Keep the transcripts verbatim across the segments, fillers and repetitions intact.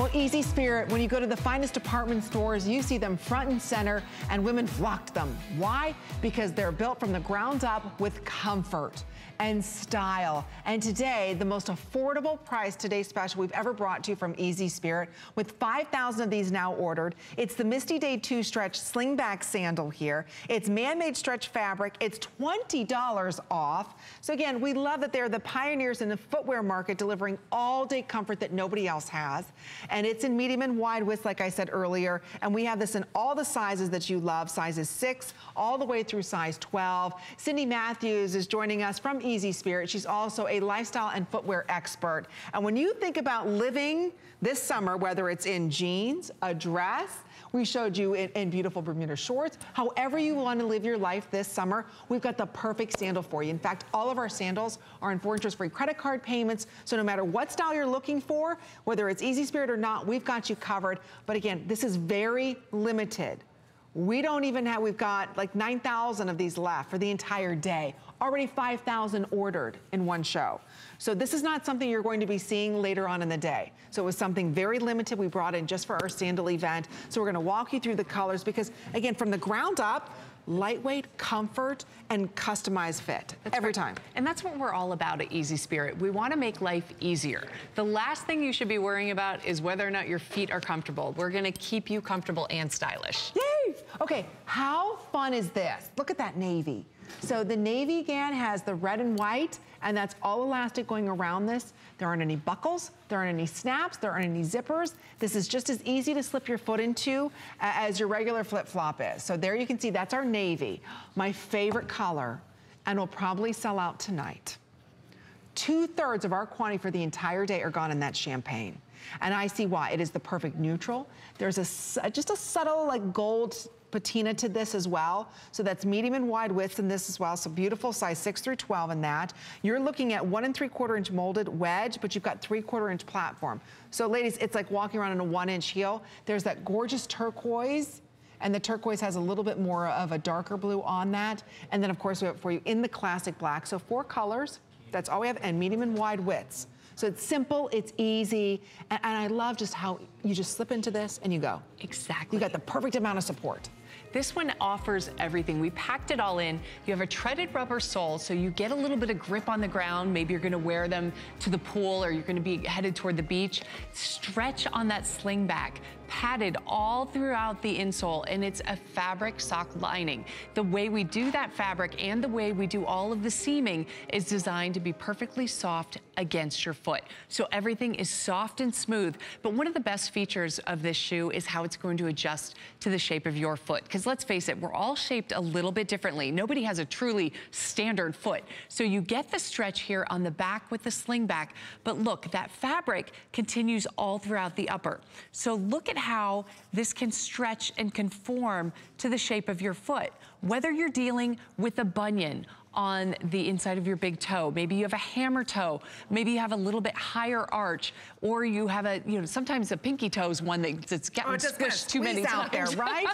Well, Easy Spirit, when you go to the finest department stores, you see them front and center, and women flock to them. Why? Because they're built from the ground up with comfort and style. And today, the most affordable price today's special we've ever brought to you from Easy Spirit, with five thousand of these now ordered. It's the Misty Day two Stretch Slingback Sandal here. It's man-made stretch fabric. It's twenty dollars off. So again, we love that they're the pioneers in the footwear market, delivering all-day comfort that nobody else has. And it's in medium and wide width, like I said earlier. And we have this in all the sizes that you love, sizes six all the way through size twelve. Cindy Matthews is joining us from Easy Spirit. She's also a lifestyle and footwear expert. And when you think about living this summer, whether it's in jeans, a dress, we showed you in, in beautiful Bermuda shorts, however you want to live your life this summer, we've got the perfect sandal for you. In fact, all of our sandals are in four interest-free credit card payments, so no matter what style you're looking for, whether it's Easy Spirit or not, we've got you covered. But again, this is very limited. We don't even have, we've got like nine thousand of these left for the entire day. Already five thousand ordered in one show. So this is not something you're going to be seeing later on in the day. So it was something very limited we brought in just for our sandal event. So we're gonna walk you through the colors because, again, from the ground up, lightweight, comfort, and customized fit that's every right. time. And that's what we're all about at Easy Spirit. We want to make life easier. The last thing you should be worrying about is whether or not your feet are comfortable. We're going to keep you comfortable and stylish. Yay! Okay, how fun is this? Look at that navy. So the navy again has the red and white, and that's all elastic going around this. There aren't any buckles, there aren't any snaps, there aren't any zippers. This is just as easy to slip your foot into uh, as your regular flip-flop is. So there you can see, that's our navy, my favorite color, and will probably sell out tonight. Two-thirds of our quantity for the entire day are gone in that champagne. And I see why. It is the perfect neutral. There's a, just a subtle like gold patina to this as well. So that's medium and wide width in this as well. So beautiful size six through twelve in that. You're looking at one and three quarter inch molded wedge, but you've got three quarter inch platform. So ladies, it's like walking around in a one inch heel. There's that gorgeous turquoise, and the turquoise has a little bit more of a darker blue on that. And then of course we have it for you in the classic black. So four colors, that's all we have, and medium and wide widths. So it's simple, it's easy, and, and I love just how you just slip into this and you go. Exactly. You got the perfect amount of support. This one offers everything. We packed it all in. You have a treaded rubber sole, so you get a little bit of grip on the ground. Maybe you're gonna wear them to the pool, or you're gonna be headed toward the beach. Stretch on that sling back, padded all throughout the insole, and it's a fabric sock lining. The way we do that fabric and the way we do all of the seaming is designed to be perfectly soft against your foot. So everything is soft and smooth. But one of the best features of this shoe is how it's going to adjust to the shape of your foot. Because let's face it, we're all shaped a little bit differently. Nobody has a truly standard foot. So you get the stretch here on the back with the sling back, but look, that fabric continues all throughout the upper. So look at how this can stretch and conform to the shape of your foot. Whether you're dealing with a bunion on the inside of your big toe, maybe you have a hammer toe, maybe you have a little bit higher arch, or you have a, you know, sometimes a pinky toe is one that, that's gotten oh, squished kind of too many out times. There, right?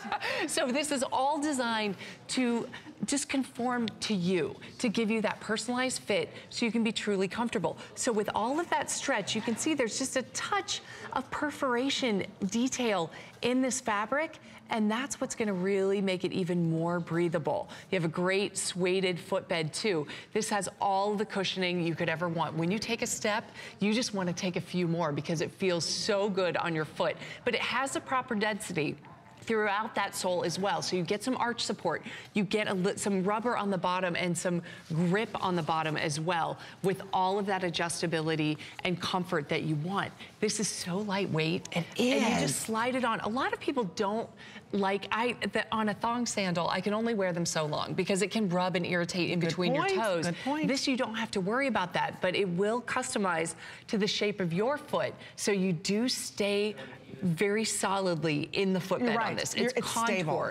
So this is all designed to just conform to you, to give you that personalized fit so you can be truly comfortable. So with all of that stretch, you can see there's just a touch of perforation detail in this fabric, and that's what's gonna really make it even more breathable. You have a great suede footbed too. This has all the cushioning you could ever want. When you take a step, you just wanna take a few more because it feels so good on your foot. But it has the proper density throughout that sole as well. So you get some arch support, you get a some rubber on the bottom and some grip on the bottom as well, with all of that adjustability and comfort that you want. This is so lightweight. It is. And you just slide it on. A lot of people don't like, I the, on a thong sandal, I can only wear them so long because it can rub and irritate in Good between point. your toes. Good point. This, you don't have to worry about that, but it will customize to the shape of your foot. So you do stay very solidly in the footbed right. on this. It's, it's contoured, stable.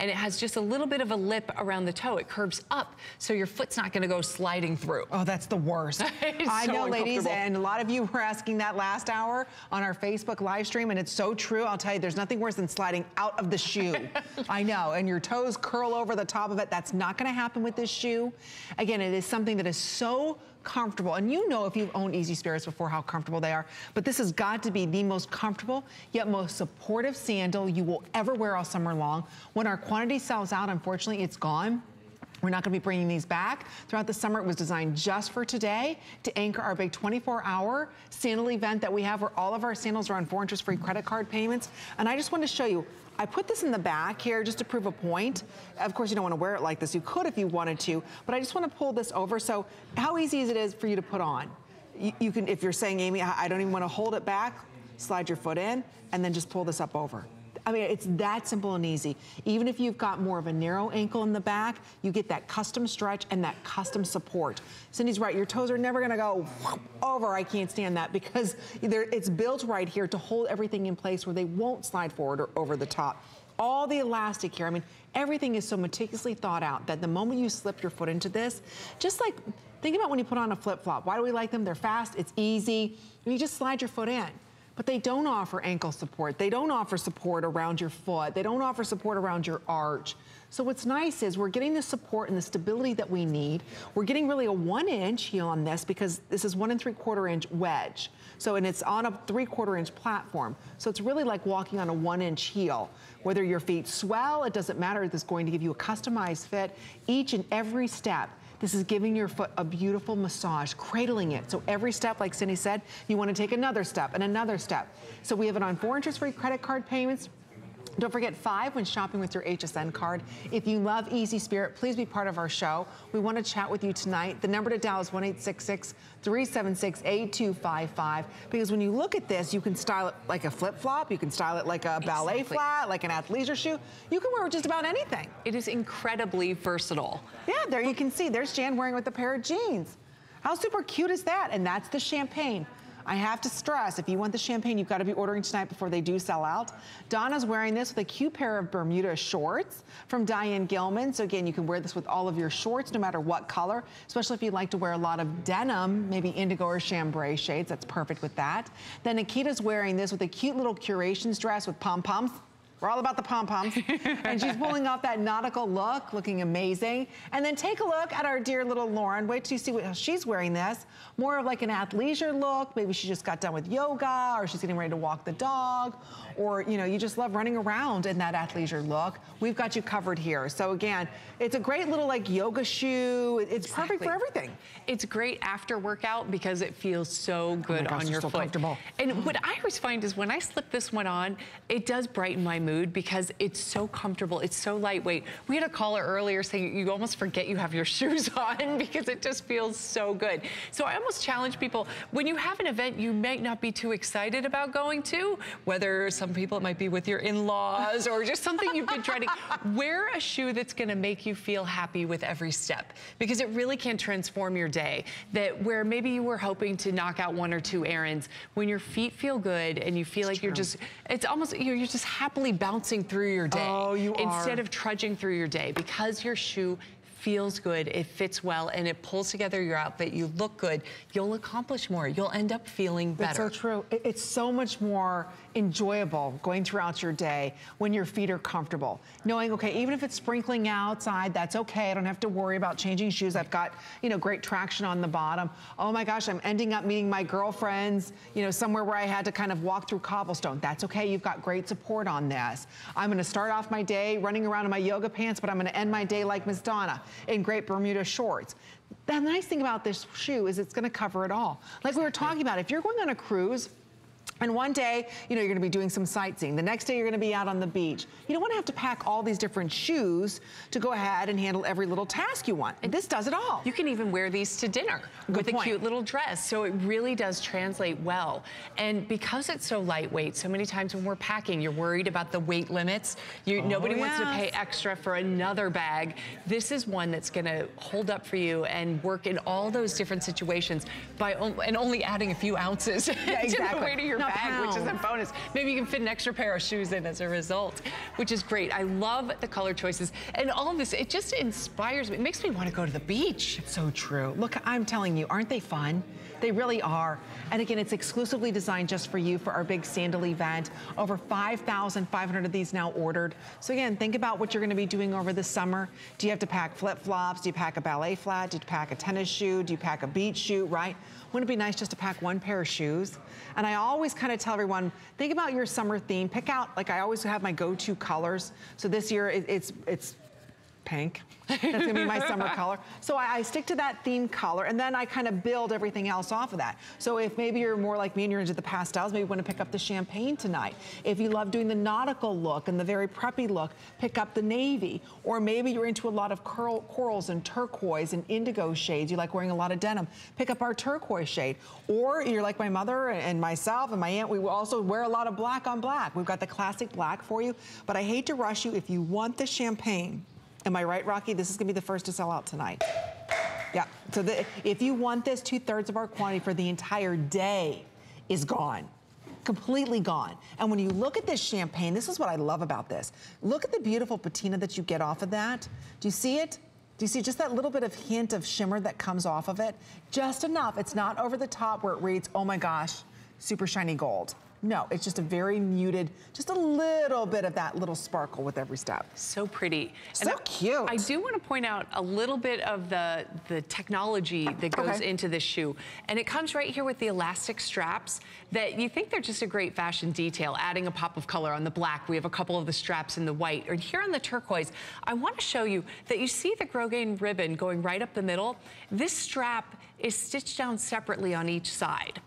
And it has just a little bit of a lip around the toe. It curves up, so your foot's not gonna go sliding through. Oh, that's the worst. I so know, ladies, and a lot of you were asking that last hour on our Facebook live stream, and it's so true. I'll tell you, there's nothing worse than sliding out of the shoe. I know, and your toes curl over the top of it. That's not gonna happen with this shoe. Again, it is something that is so comfortable. And you know, if you've owned Easy Spirits before, how comfortable they are. But this has got to be the most comfortable yet most supportive sandal you will ever wear all summer long. When our quantity sells out, unfortunately, it's gone. We're not going to be bringing these back. Throughout the summer, it was designed just for today to anchor our big twenty-four hour sandal event that we have, where all of our sandals are on four interest-free credit card payments. And I just want to show you, I put this in the back here just to prove a point. Of course, you don't want to wear it like this. You could if you wanted to, but I just want to pull this over. So how easy is it is for you to put on? You, you can, if you're saying, Amy, I don't even want to hold it back, slide your foot in and then just pull this up over. I mean, it's that simple and easy. Even if you've got more of a narrow ankle in the back, you get that custom stretch and that custom support. Cindy's right, your toes are never gonna go over, I can't stand that, because it's built right here to hold everything in place where they won't slide forward or over the top. All the elastic here, I mean, everything is so meticulously thought out that the moment you slip your foot into this, just like, think about when you put on a flip-flop. Why do we like them? They're fast, it's easy, and you just slide your foot in. But they don't offer ankle support. They don't offer support around your foot. They don't offer support around your arch. So what's nice is we're getting the support and the stability that we need. We're getting really a one inch heel on this, because this is one and three quarter inch wedge. So, and it's on a three quarter inch platform. So it's really like walking on a one inch heel. Whether your feet swell, it doesn't matter. It's going to give you a customized fit each and every step. This is giving your foot a beautiful massage, cradling it. So every step, like Cindy said, you want to take another step and another step. So we have it on four interest-free credit card payments. Don't forget five when shopping with your H S N card. If you love Easy Spirit, please be part of our show. We want to chat with you tonight. The number to dial is one eight six six, three seven six, eight two five five. Because when you look at this, you can style it like a flip-flop. You can style it like a ballet exactly. flat, like an athleisure shoe. You can wear it just about anything. It is incredibly versatile. Yeah, there you can see. There's Jan wearing it with a pair of jeans. How super cute is that? And that's the champagne. I have to stress, if you want the champagne, you've got to be ordering tonight before they do sell out. Donna's wearing this with a cute pair of Bermuda shorts from Diane Gilman. So again, you can wear this with all of your shorts, no matter what color, especially if you like to wear a lot of denim, maybe indigo or chambray shades. That's perfect with that. Then Nikita's wearing this with a cute little curations dress with pom-poms. We're all about the pom-poms. And she's pulling off that nautical look, looking amazing. And then take a look at our dear little Lauren. Wait till you see what she's wearing this. More of like an athleisure look. Maybe she just got done with yoga, or she's getting ready to walk the dog, or you know, you just love running around in that athleisure look. We've got you covered here. So again, it's a great little like yoga shoe. It's exactly. perfect for everything. It's great after workout because it feels so good oh gosh, on your so foot. Comfortable. And what I always find is when I slip this one on, it does brighten my mood. Mood because it's so comfortable, it's so lightweight. We had a caller earlier saying you almost forget you have your shoes on because it just feels so good. So I almost challenge people, when you have an event you might not be too excited about going to, whether some people it might be with your in-laws or just something you've been dreading, wear a shoe that's going to make you feel happy with every step, because it really can transform your day. That where maybe you were hoping to knock out one or two errands, when your feet feel good and you feel it's like true. You're just, it's almost, you're, you're just happily bouncing through your day oh, you instead are. Of trudging through your day, because your shoe feels good, it fits well, and it pulls together your outfit. You look good, you'll accomplish more, you'll end up feeling better. It's so true. It's so much more enjoyable going throughout your day when your feet are comfortable, knowing, okay, even if it's sprinkling outside, that's okay. I don't have to worry about changing shoes. I've got, you know, great traction on the bottom. Oh my gosh, I'm ending up meeting my girlfriends, you know, somewhere where I had to kind of walk through cobblestone. That's okay. You've got great support on this. I'm going to start off my day running around in my yoga pants, but I'm going to end my day like Miss Donna in great Bermuda shorts. The nice thing about this shoe is it's going to cover it all. Like we were talking about, if you're going on a cruise, and one day, you know, you're gonna be doing some sightseeing. The next day you're gonna be out on the beach. You don't wanna have to pack all these different shoes to go ahead and handle every little task you want. And this does it all. You can even wear these to dinner Good with point. A cute little dress. So it really does translate well. And because it's so lightweight, so many times when we're packing, you're worried about the weight limits. You, oh, nobody yes. wants to pay extra for another bag. This is one that's gonna hold up for you and work in all those different situations by on, and only adding a few ounces yeah, exactly. to the weight of your bag, which is a bonus. Maybe you can fit an extra pair of shoes in as a result, which is great. I love the color choices. And all of this, it just inspires me. It makes me want to go to the beach. It's so true. Look, I'm telling you, aren't they fun? They really are. And again, it's exclusively designed just for you for our big sandal event. Over five thousand five hundred of these now ordered. So again, think about what you're going to be doing over the summer. Do you have to pack flip-flops? Do you pack a ballet flat? Do you pack a tennis shoe? Do you pack a beach shoe, right? Wouldn't it be nice just to pack one pair of shoes? And I always kind of tell everyone, think about your summer theme. Pick out, like I always have my go-to colors. So this year it, it's, it's pink. That's gonna be my summer color. So I, I stick to that theme color, and then I kind of build everything else off of that. So if maybe you're more like me and you're into the pastels, maybe you want to pick up the champagne tonight. If you love doing the nautical look and the very preppy look, pick up the navy. Or maybe you're into a lot of curl, corals and turquoise and indigo shades. You like wearing a lot of denim. Pick up our turquoise shade. Or you're like my mother and myself and my aunt. We also wear a lot of black on black. We've got the classic black for you. But I hate to rush you. If you want the champagne, am I right, Rocky? This is gonna be the first to sell out tonight. Yeah, so the, if you want this, two-thirds of our quantity for the entire day is gone. Completely gone. And when you look at this champagne, this is what I love about this. Look at the beautiful patina that you get off of that. Do you see it? Do you see just that little bit of hint of shimmer that comes off of it? Just enough. It's not over the top where it reads, oh my gosh, super shiny gold. No, it's just a very muted, just a little bit of that little sparkle with every step. So pretty. So and I, cute. I do want to point out a little bit of the, the technology that goes okay. into this shoe. And it comes right here with the elastic straps that you think they're just a great fashion detail, adding a pop of color on the black. We have a couple of the straps in the white. Or here on the turquoise, I want to show you that you see the grosgrain ribbon going right up the middle. This strap is stitched down separately on each side.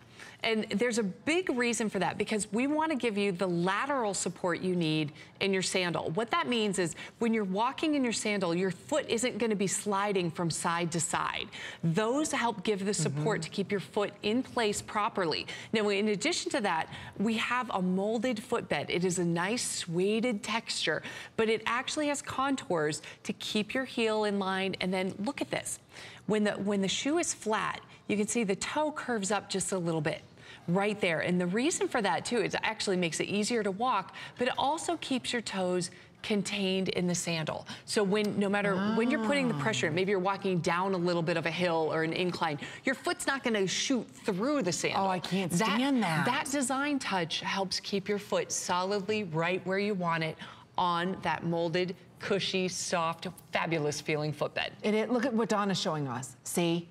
And there's a big reason for that, because we want to give you the lateral support you need in your sandal. What that means is when you're walking in your sandal, your foot isn't going to be sliding from side to side. Those help give the support mm-hmm. to keep your foot in place properly. Now, in addition to that, we have a molded footbed. It is a nice suede texture, but it actually has contours to keep your heel in line. And then look at this. When the, when the shoe is flat, you can see the toe curves up just a little bit right there. And the reason for that, too, is it actually makes it easier to walk, but it also keeps your toes contained in the sandal. So when, no matter oh. when you're putting the pressure in, maybe you're walking down a little bit of a hill or an incline, your foot's not gonna shoot through the sandal. Oh, I can't stand that. That, that design touch helps keep your foot solidly right where you want it on that molded, cushy, soft, fabulous feeling footbed. And it, look at what Donna's showing us, see?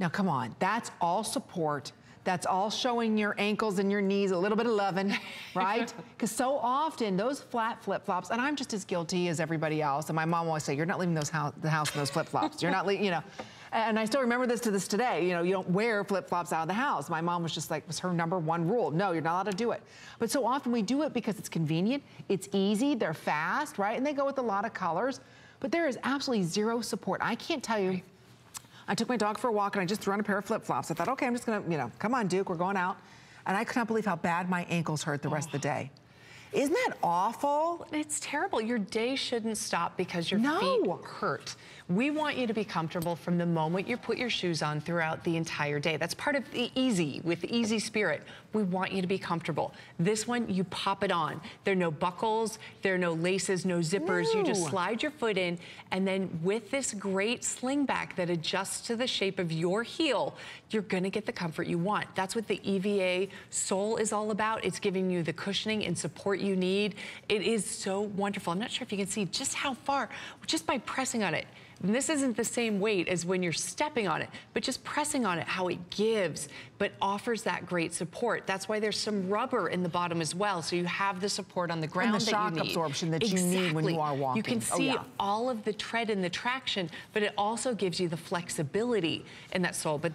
Now come on, that's all support. That's all showing your ankles and your knees a little bit of loving, right? Because so often those flat flip-flops, and I'm just as guilty as everybody else, and my mom always say, you're not leaving those house, the house in those flip-flops. You're not leaving, you know. And I still remember this to this today. You know, you don't wear flip-flops out of the house. My mom was just like, was her number one rule. No, you're not allowed to do it. But so often we do it because it's convenient, it's easy, they're fast, right? And they go with a lot of colors. But there is absolutely zero support. I can't tell you. I took my dog for a walk and I just threw on a pair of flip-flops. I thought, okay, I'm just gonna, you know, come on, Duke, we're going out. And I could not believe how bad my ankles hurt the rest oh. of the day. Isn't that awful? It's terrible. Your day shouldn't stop because your no. feet hurt. We want you to be comfortable from the moment you put your shoes on throughout the entire day. That's part of the easy, with the Easy Spirit. We want you to be comfortable. This one, you pop it on. There are no buckles, there are no laces, no zippers. Ooh. You just slide your foot in, and then with this great sling back that adjusts to the shape of your heel, you're gonna get the comfort you want. That's what the E V A sole is all about. It's giving you the cushioning and support you need. It is so wonderful. I'm not sure if you can see just how far, just by pressing on it. And this isn't the same weight as when you're stepping on it, but just pressing on it, how it gives, but offers that great support. That's why there's some rubber in the bottom as well, so you have the support on the ground that you need. And the shock absorption that you need when you are walking. You can see oh, yeah. all of the tread and the traction, but it also gives you the flexibility in that sole. But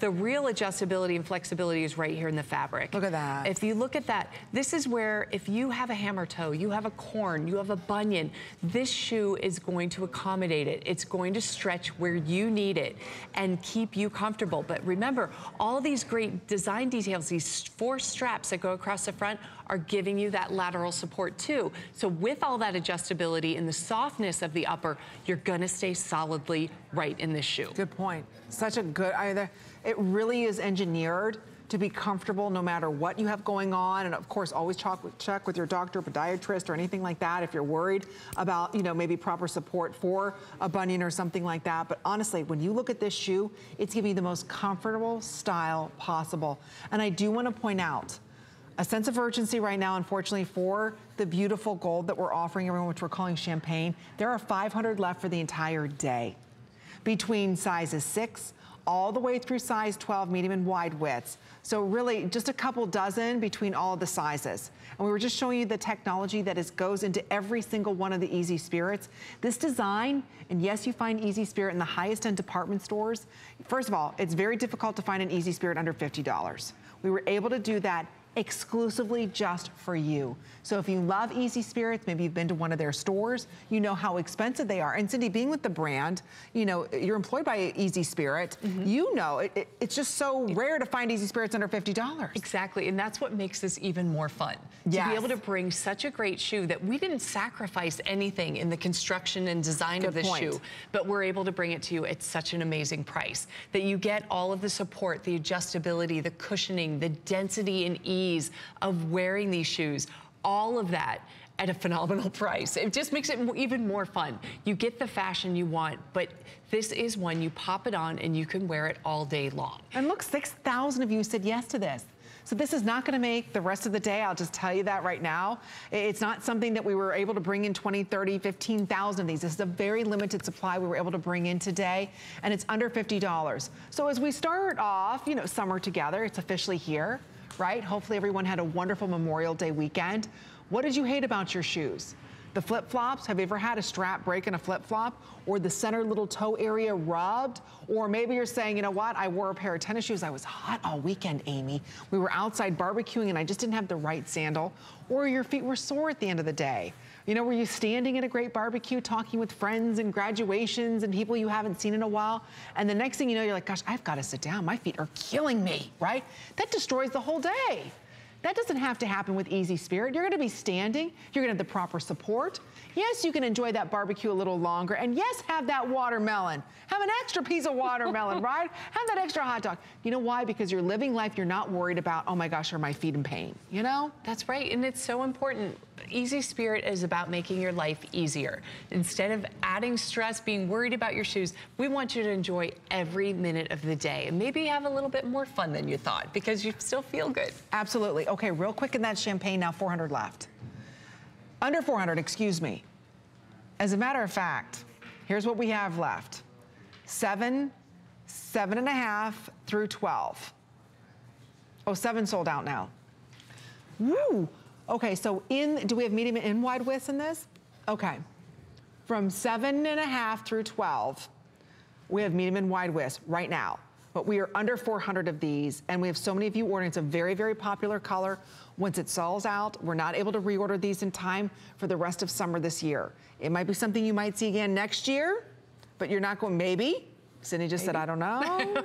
the real adjustability and flexibility is right here in the fabric. Look at that. If you look at that, this is where if you have a hammer toe, you have a corn, you have a bunion, this shoe is going to accommodate it. It's going to stretch where you need it and keep you comfortable. But remember, all these great design details, these four straps that go across the front are giving you that lateral support too. So with all that adjustability and the softness of the upper, you're gonna stay solidly right in this shoe. Good point. Such a good, either. It really is engineered to be comfortable no matter what you have going on. And of course, always check with your doctor, podiatrist, or anything like that if you're worried about, you know, maybe proper support for a bunion or something like that. But honestly, when you look at this shoe, it's giving you the most comfortable style possible. And I do want to point out a sense of urgency right now, unfortunately, for the beautiful gold that we're offering everyone, which we're calling champagne. There are five hundred left for the entire day, between sizes six all the way through size twelve, medium and wide widths. So really just a couple dozen between all of the sizes. And we were just showing you the technology that is, goes into every single one of the Easy Spirits. This design, and yes, you find Easy Spirit in the highest end department stores. First of all, it's very difficult to find an Easy Spirit under fifty dollars. We were able to do that exclusively just for you. So if you love Easy Spirits, maybe you've been to one of their stores, you know how expensive they are. And Cindy, being with the brand, you know, you're employed by Easy Spirit, mm-hmm. you know, it, it, it's just so rare to find Easy Spirits under fifty dollars. Exactly, and that's what makes this even more fun. Yes. To be able to bring such a great shoe that we didn't sacrifice anything in the construction and design Good of this point. shoe, but we're able to bring it to you at such an amazing price that you get all of the support, the adjustability, the cushioning, the density and ease of wearing these shoes, all of that at a phenomenal price. It just makes it even more fun. You get the fashion you want, but this is one you pop it on and you can wear it all day long. And look, six thousand of you said yes to this. So this is not going to make the rest of the day. I'll just tell you that right now. It's not something that we were able to bring in twenty, thirty, fifteen thousand of these. This is a very limited supply we were able to bring in today, and it's under fifty dollars. So as we start off, you know, summer together, it's officially here. Right? Hopefully everyone had a wonderful Memorial Day weekend. What did you hate about your shoes? The flip-flops? Have you ever had a strap break in a flip-flop? Or the center little toe area rubbed? Or maybe you're saying, you know what? I wore a pair of tennis shoes. I was hot all weekend, Amy. We were outside barbecuing and I just didn't have the right sandal. Or your feet were sore at the end of the day. You know, were you standing at a great barbecue talking with friends and graduations and people you haven't seen in a while? And the next thing you know, you're like, gosh, I've got to sit down. My feet are killing me, right? That destroys the whole day. That doesn't have to happen with Easy Spirit. You're going to be standing. You're going to have the proper support. Yes, you can enjoy that barbecue a little longer. And yes, have that watermelon. Have an extra piece of watermelon, right? Have that extra hot dog. You know why? Because you're living life. You're not worried about, oh my gosh, are my feet in pain? You know? That's right. And it's so important. Easy Spirit is about making your life easier. Instead of adding stress, being worried about your shoes, we want you to enjoy every minute of the day. And maybe have a little bit more fun than you thought because you still feel good. Absolutely. Okay, real quick in that champagne now, four hundred left. Under four hundred, excuse me. As a matter of fact, here's what we have left. Seven, seven and a half through twelve. Oh, seven sold out now. Woo! Okay, so in, do we have medium and wide widths in this? Okay, from seven and a half through twelve, we have medium and wide widths right now. But we are under four hundred of these, and we have so many of you ordering. It's a very, very popular color. Once it sells out, we're not able to reorder these in time for the rest of summer this year. It might be something you might see again next year, but you're not going, maybe. Cindy just maybe. said, I don't know.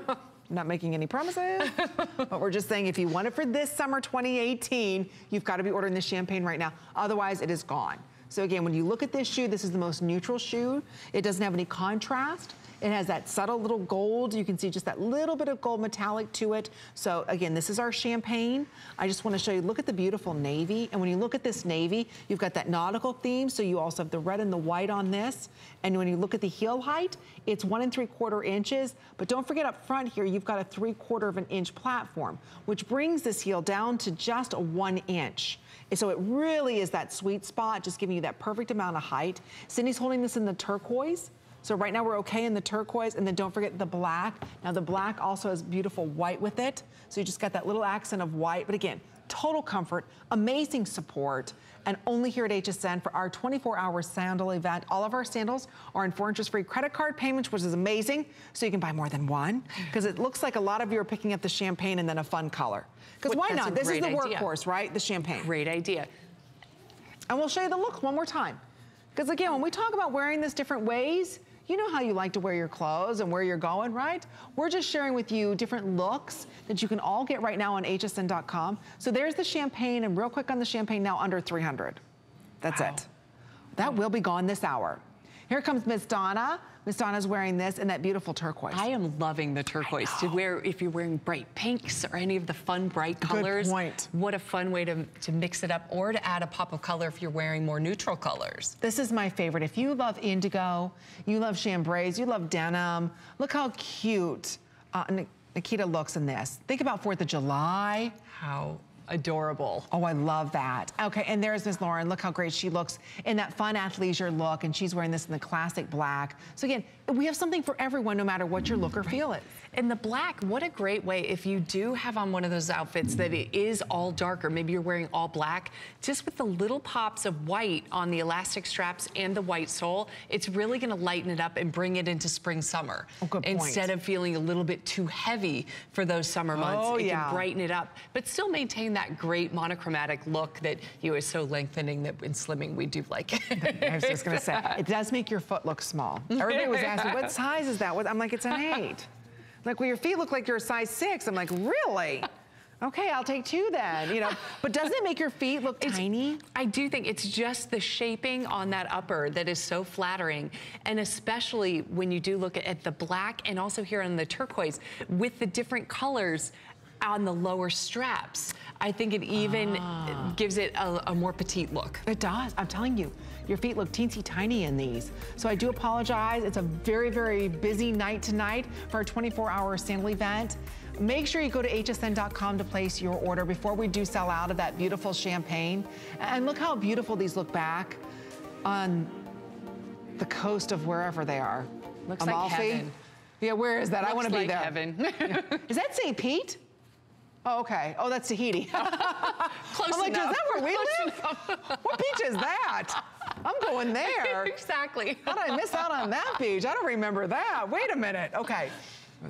I'm not making any promises, but we're just saying if you want it for this summer twenty eighteen, you've got to be ordering this champagne right now. Otherwise, it is gone. So again, when you look at this shoe, this is the most neutral shoe. It doesn't have any contrast. It has that subtle little gold. You can see just that little bit of gold metallic to it. So again, this is our champagne. I just want to show you, look at the beautiful navy. And when you look at this navy, you've got that nautical theme. So you also have the red and the white on this. And when you look at the heel height, it's one and three quarter inches. But don't forget up front here, you've got a three quarter of an inch platform, which brings this heel down to just a one inch. So it really is that sweet spot, just giving you that perfect amount of height. Cindy's holding this in the turquoise. So right now we're okay in the turquoise, and then don't forget the black. Now the black also has beautiful white with it. So you just got that little accent of white, but again, total comfort, amazing support, and only here at H S N for our twenty-four hour sandal event. All of our sandals are in four interest-free credit card payments, which is amazing, so you can buy more than one, because it looks like a lot of you are picking up the champagne and then a fun color. Because why not? This is the workhorse, right? The champagne. Great idea. And we'll show you the look one more time. Because again, when we talk about wearing this different ways, you know how you like to wear your clothes and where you're going, right? We're just sharing with you different looks that you can all get right now on H S N dot com. So there's the champagne, and real quick on the champagne now, under three hundred. That's wow. it. That will be gone this hour. Here comes Miss Donna. Miss Donna's wearing this in that beautiful turquoise. I am loving the turquoise to wear if you're wearing bright pinks or any of the fun bright colors. Good point. What a fun way to, to mix it up, or to add a pop of color if you're wearing more neutral colors. This is my favorite. If you love indigo, you love chambrays, you love denim, look how cute uh, Nikita looks in this. Think about fourth of July. How adorable. Oh, I love that. Okay, and there's Miss Lauren. Look how great she looks in that fun athleisure look, and she's wearing this in the classic black. So again, we have something for everyone, no matter what your look or feel is. And the black, what a great way if you do have on one of those outfits that it is all dark, or maybe you're wearing all black, just with the little pops of white on the elastic straps and the white sole, it's really gonna lighten it up and bring it into spring, summer. Oh, good point. Instead of feeling a little bit too heavy for those summer months, oh, it yeah. can brighten it up, but still maintain that great monochromatic look that you know, is so lengthening that in slimming we do like it. I was just gonna say, it does make your foot look small. Everybody was asking, what size is that? I'm like, it's an eight. Like, well, your feet look like you're a size six. I'm like, really? Okay, I'll take two then, you know. But doesn't it make your feet look it's, tiny? I do think it's just the shaping on that upper that is so flattering. And especially when you do look at, at the black, and also here on the turquoise with the different colors on the lower straps, I think it even ah. gives it a, a more petite look. It does, I'm telling you. Your feet look teensy tiny in these. So I do apologize. It's a very, very busy night tonight for our twenty-four hour sandal event. Make sure you go to H S N dot com to place your order before we do sell out of that beautiful champagne. And look how beautiful these look back on the coast of wherever they are. Looks Amalfi. Like heaven. Yeah, where is that? Looks I want to like be there. Heaven. Yeah. Is that Saint Pete? Oh, okay. Oh, that's Tahiti. Close I'm like, enough. Is that where we Close live? What beach is that? I'm going there. Exactly. How did I miss out on that beach? I don't remember that. Wait a minute. Okay.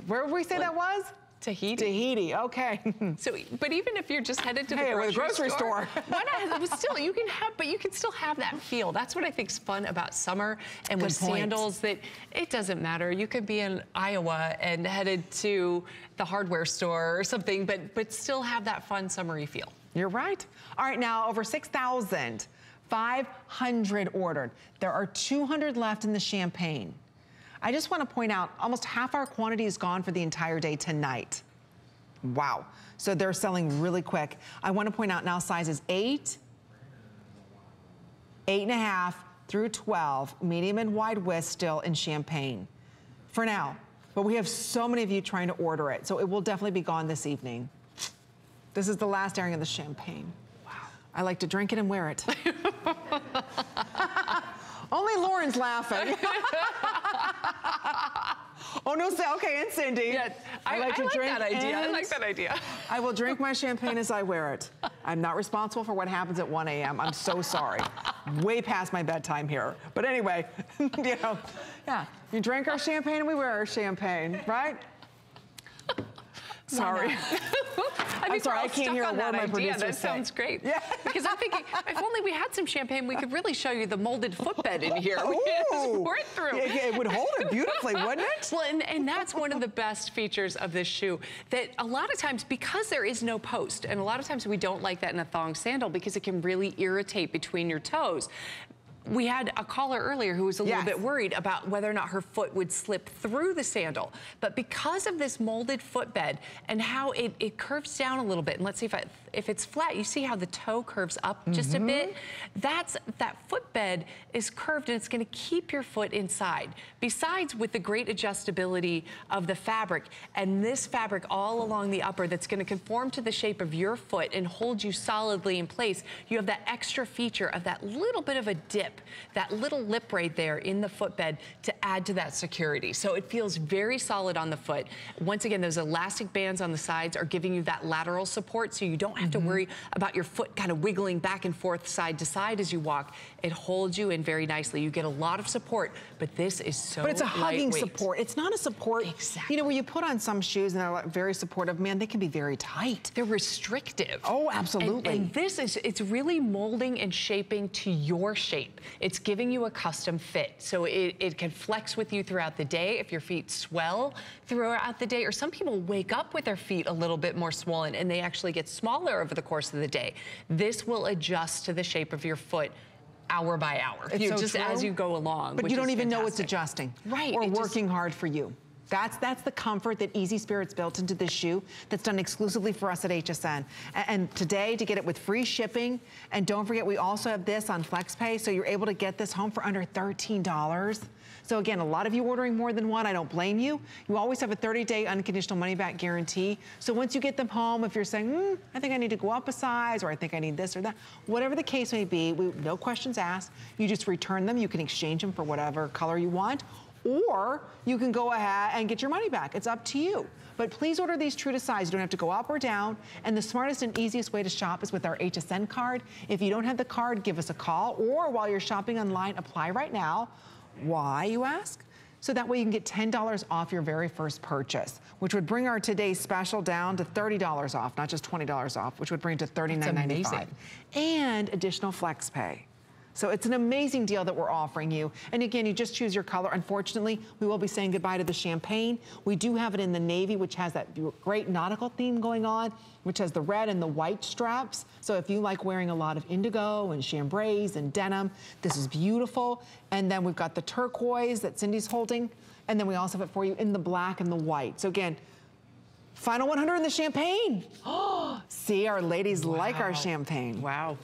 Where did we say like, that was? Tahiti. Tahiti, okay. So, but even if you're just headed to the, hey, grocery, the grocery store, store. why not? But still, you can have, but you can still have that feel. That's what I think's fun about summer and Good with point. sandals. That it doesn't matter. You could be in Iowa and headed to the hardware store or something, but but still have that fun summery feel. You're right. All right, now over six thousand five hundred ordered. There are two hundred left in the champagne. I just want to point out, almost half our quantity is gone for the entire day tonight. Wow. So they're selling really quick. I want to point out now sizes eight, eight and a half through twelve, medium and wide width still in champagne for now. But we have so many of you trying to order it. So it will definitely be gone this evening. This is the last airing of the champagne. Wow. I like to drink it and wear it. Only Lauren's laughing. Oh no, okay, and Cindy. Yeah, I, I like, I to like drink that idea. I like that idea. I will drink my champagne as I wear it. I'm not responsible for what happens at one A M I'm so sorry. Way past my bedtime here. But anyway, you know, yeah, you drink our champagne and we wear our champagne, right? Sorry. I mean, sorry, I can't hear a word my producer said. That sounds great. Yeah. Because I'm thinking, if only we had some champagne, we could really show you the molded footbed in here. We could pour it through. Yeah, yeah, it would hold it beautifully, wouldn't it? Well, and, and that's one of the best features of this shoe, that a lot of times, because there is no post, and a lot of times we don't like that in a thong sandal because it can really irritate between your toes. We had a caller earlier who was a yes. little bit worried about whether or not her foot would slip through the sandal. But because of this molded footbed and how it, it curves down a little bit, and let's see if, I, if it's flat, you see how the toe curves up just mm-hmm. a bit? That's, that footbed is curved, and it's gonna keep your foot inside. Besides with the great adjustability of the fabric, and this fabric all along the upper that's gonna conform to the shape of your foot and hold you solidly in place, you have that extra feature of that little bit of a dip, that little lip right there in the footbed to add to that security. So it feels very solid on the foot. Once again, those elastic bands on the sides are giving you that lateral support, so you don't have mm-hmm. to worry about your foot kind of wiggling back and forth side to side as you walk. It holds you in very nicely. You get a lot of support, but this is so But it's a hugging support. It's not a support, exactly. you know, where you put on some shoes and they're very supportive. Man, they can be very tight. They're restrictive. Oh, absolutely. And, and this is, it's really molding and shaping to your shape. It's giving you a custom fit, so it, it can flex with you throughout the day if your feet swell throughout the day, or some people wake up with their feet a little bit more swollen and they actually get smaller over the course of the day. This will adjust to the shape of your foot hour by hour. It's you, so just true. As you go along. But which you don't even fantastic. Know it's adjusting. Right. Or working just... hard for you. That's, that's the comfort that Easy Spirit's built into this shoe that's done exclusively for us at H S N. And, and today, to get it with free shipping, and don't forget, we also have this on FlexPay, so you're able to get this home for under thirteen dollars. So again, a lot of you ordering more than one, I don't blame you. You always have a thirty day unconditional money-back guarantee. So once you get them home, if you're saying, hmm, I think I need to go up a size, or I think I need this or that, whatever the case may be, we, no questions asked. You just return them. You can exchange them for whatever color you want, or you can go ahead and get your money back. It's up to you. But please order these true to size. You don't have to go up or down. And the smartest and easiest way to shop is with our H S N card. If you don't have the card, give us a call. Or while you're shopping online, apply right now. Why, you ask? So that way you can get ten dollars off your very first purchase, which would bring our today's special down to thirty dollars off, not just twenty dollars off, which would bring it to thirty-nine ninety-five. And additional flex pay. So it's an amazing deal that we're offering you. And again, you just choose your color. Unfortunately, we will be saying goodbye to the champagne. We do have it in the navy, which has that great nautical theme going on, which has the red and the white straps. So if you like wearing a lot of indigo and chambrays and denim, this is beautiful. And then we've got the turquoise that Cindy's holding. And then we also have it for you in the black and the white. So again, final one hundred in the champagne. See, our ladies wow. like our champagne. Wow.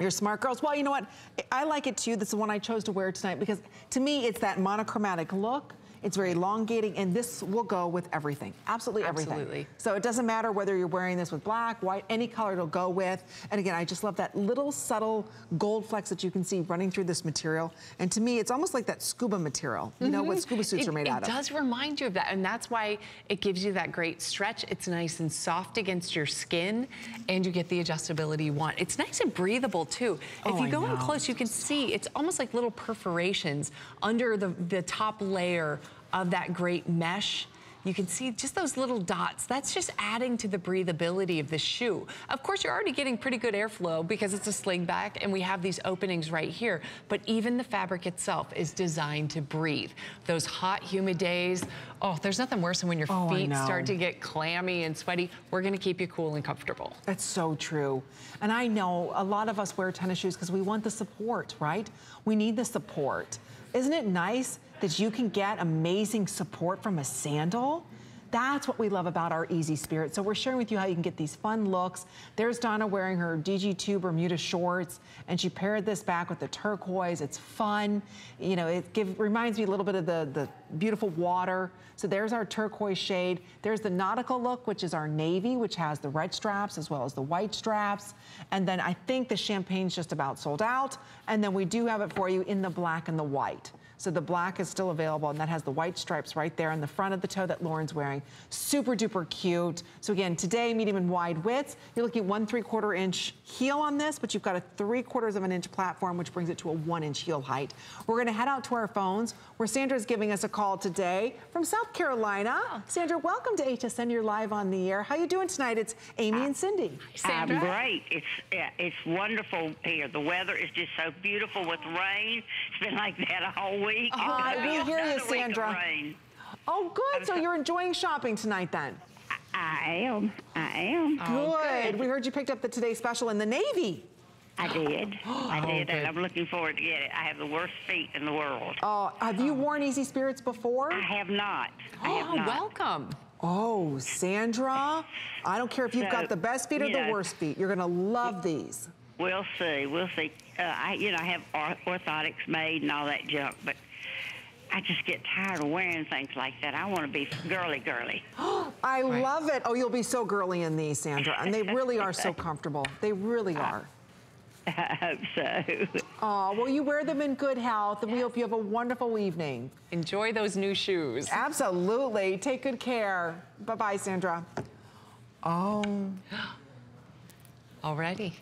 You're smart girls. Well, you know what? I like it too. This is the one I chose to wear tonight because to me, it's that monochromatic look. It's very elongating, and this will go with everything. Absolutely everything. Absolutely. So it doesn't matter whether you're wearing this with black, white, any color it'll go with. And again, I just love that little subtle gold flecks that you can see running through this material. And to me, it's almost like that scuba material, you mm-hmm. know, what scuba suits it, are made out of. It does remind you of that, and that's why it gives you that great stretch. It's nice and soft against your skin, and you get the adjustability you want. It's nice and breathable, too. Oh, if you I go know. in close, you can see it's almost like little perforations under the, the top layer of that great mesh. You can see just those little dots. That's just adding to the breathability of the shoe. Of course, you're already getting pretty good airflow because it's a slingback and we have these openings right here, but even the fabric itself is designed to breathe. Those hot, humid days, oh, there's nothing worse than when your oh, feet start to get clammy and sweaty. We're gonna keep you cool and comfortable. That's so true. And I know a lot of us wear tennis shoes because we want the support, right? We need the support. Isn't it nice that you can get amazing support from a sandal? That's what we love about our Easy Spirit. So we're sharing with you how you can get these fun looks. There's Donna wearing her D G two Bermuda shorts, and she paired this back with the turquoise. It's fun. You know, it give, reminds me a little bit of the, the beautiful water. So there's our turquoise shade. There's the nautical look, which is our navy, which has the red straps as well as the white straps. And then I think the champagne's just about sold out. And then we do have it for you in the black and the white. So the black is still available, and that has the white stripes right there on the front of the toe that Lauren's wearing. Super duper cute. So again, today, medium and wide widths. You're looking at one three quarter inch heel on this, but you've got a three quarters of an inch platform, which brings it to a one inch heel height. We're gonna head out to our phones where Sandra's giving us a call today from South Carolina. Oh. Sandra, welcome to H S N. You're live on the air. How you doing tonight? It's Amy uh, and Cindy. Hi, Sandra. I'm great. It's, uh, it's wonderful here. The weather is just so beautiful with rain. It's been like that a whole week. Week. Oh, I do hear you, Sandra. Oh, good. So you're enjoying shopping tonight, then? I am. I am. Good. Oh, good. We heard you picked up the Today Special in the navy. I did. I did, oh, and I'm looking forward to get it. I have the worst feet in the world. Oh, have you worn Easy Spirits before? I have not. I have oh, not. welcome. Oh, Sandra. I don't care if you've so, got the best feet or the know, worst feet. You're going to love these. We'll see. We'll see. Uh, I, you know, I have orthotics made and all that junk, but I just get tired of wearing things like that. I want to be girly, girly. I right. love it. Oh, you'll be so girly in these, Sandra. And they really are so comfortable. They really are. I, I hope so. Oh, well, you wear them in good health, and we hope you have a wonderful evening. Enjoy those new shoes. Absolutely. Take good care. Bye-bye, Sandra. Oh. Already.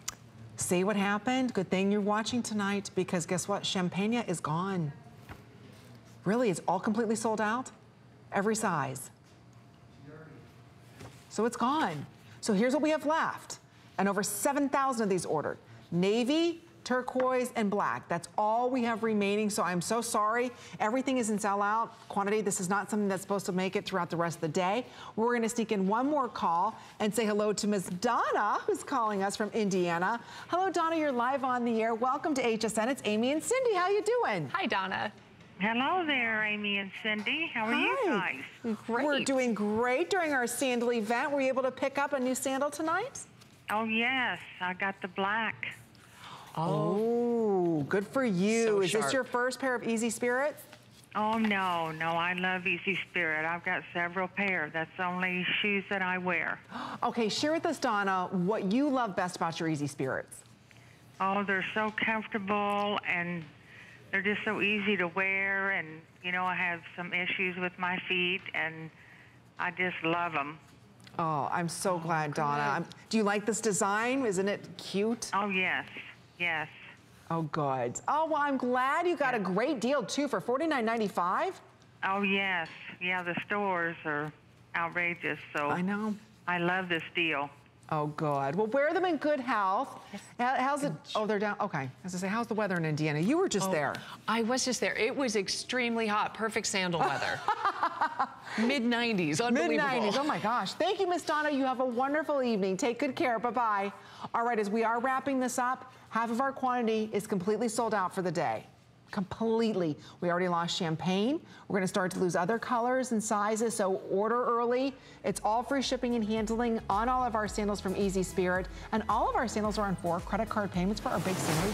See what happened? Good thing you're watching tonight, because guess what? Champagne is gone. Really, it's all completely sold out. Every size. So it's gone. So here's what we have left. And over seven thousand of these ordered. Navy, turquoise, and black. That's all we have remaining, so I'm so sorry. Everything is in sellout quantity. This is not something that's supposed to make it throughout the rest of the day. We're gonna sneak in one more call and say hello to Miss Donna, who's calling us from Indiana. Hello, Donna, you're live on the air. Welcome to H S N, it's Amy and Cindy. How you doing? Hi, Donna. Hello there, Amy and Cindy. How are Hi. you guys? Great. We're doing great during our sandal event. Were you able to pick up a new sandal tonight? Oh, yes. I got the black. Oh, good for you. So Is sharp. this your first pair of Easy Spirit? Oh, no, no, I love Easy Spirit. I've got several pairs. That's the only shoes that I wear. Okay, share with us, Donna, what you love best about your Easy Spirits. Oh, they're so comfortable and they're just so easy to wear, and, you know, I have some issues with my feet, and I just love them. Oh, I'm so glad, Donna. I'm, do you like this design? Isn't it cute? Oh, yes. Yes. Oh, good. Oh, well, I'm glad you got yeah. a great deal, too, for forty-nine ninety-five. Oh, yes. Yeah, the stores are outrageous, so I know. I love this deal. Oh, good. Well, wear them in good health. How's it? Oh, they're down. Okay. I was going to say, how's the weather in Indiana? You were just oh, there. I was just there. It was extremely hot. Perfect sandal weather. mid nineties. Unbelievable. mid nineties. Oh, my gosh. Thank you, Miss Donna. You have a wonderful evening. Take good care. Bye-bye. All right. As we are wrapping this up, half of our quantity is completely sold out for the day. Completely. We already lost champagne. We're going to start to lose other colors and sizes, so order early. It's all free shipping and handling on all of our sandals from Easy Spirit, and all of our sandals are on four credit card payments for our big sandal.